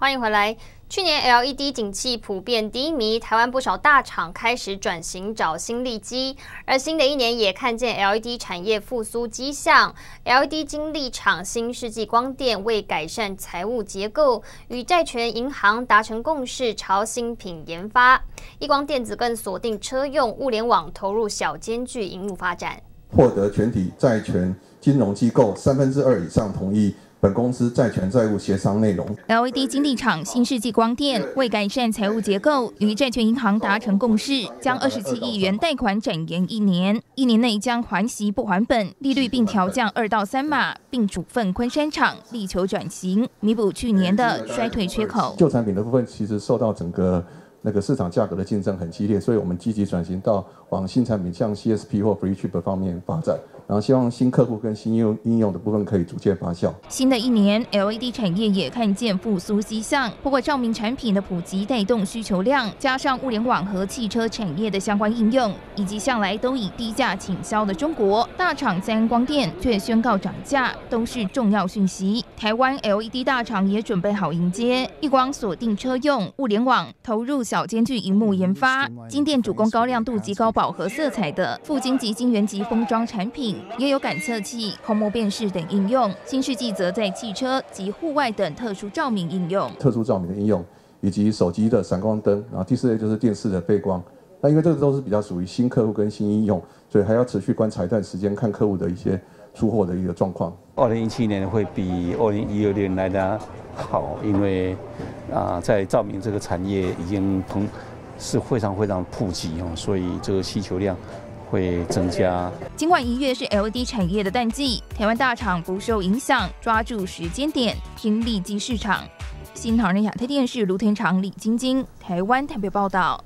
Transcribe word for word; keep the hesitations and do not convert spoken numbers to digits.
欢迎回来。去年 L E D 景气普遍低迷，台湾不少大厂开始转型找新利基，而新的一年也看见 L E D 产业复苏迹象。L E D 晶粒厂新世纪光电为改善财务结构，与债权银行达成共识，朝新品研发。一光电子更锁定车用物联网，投入小间距萤幕发展，获得全体债权金融机构三分之二以上同意。 本公司债权债务协商内容。L E D 晶粒厂新世纪光电为改善财务结构，与债权银行达成共识，将二十七亿元贷款展延一年，一年内将还息不还本，利率并调降二到三码，并处分昆山厂，力求转型，弥补去年的衰退缺口。旧产品的部分其实受到整个那个市场价格的竞争很激烈，所以我们积极转型到往新产品，像 C S P 或 Free Chip 方面发展。 然后希望新客户跟新应用应用的部分可以逐渐发酵。新的一年 ，L E D 产业也看见复苏迹象。不过照明产品的普及带动需求量，加上物联网和汽车产业的相关应用，以及向来都以低价倾销的中国大厂三安光电却宣告涨价，都是重要讯息。台湾 L E D 大厂也准备好迎接。一光锁定车用物联网，投入小间距萤幕研发。晶电主攻高亮度及高饱和色彩的富晶级、晶圆级封装产品。 也有感测器、虹膜辨识等应用，新世纪则在汽车及户外等特殊照明应用、特殊照明的应用，以及手机的闪光灯，然后第四类就是电视的背光。那因为这个都是比较属于新客户跟新应用，所以还要持续观察一段时间，看客户的一些出货的一个状况。二零一七年会比二零一六年来的好，因为啊、呃，在照明这个产业已经膨是非常非常普及哦，所以这个需求量。 会增加。尽管一月是 L E D 产业的淡季，台湾大厂不受影响，抓住时间点拼利基市场。新唐人亚太电视卢天长、李晶晶，台湾台北报道。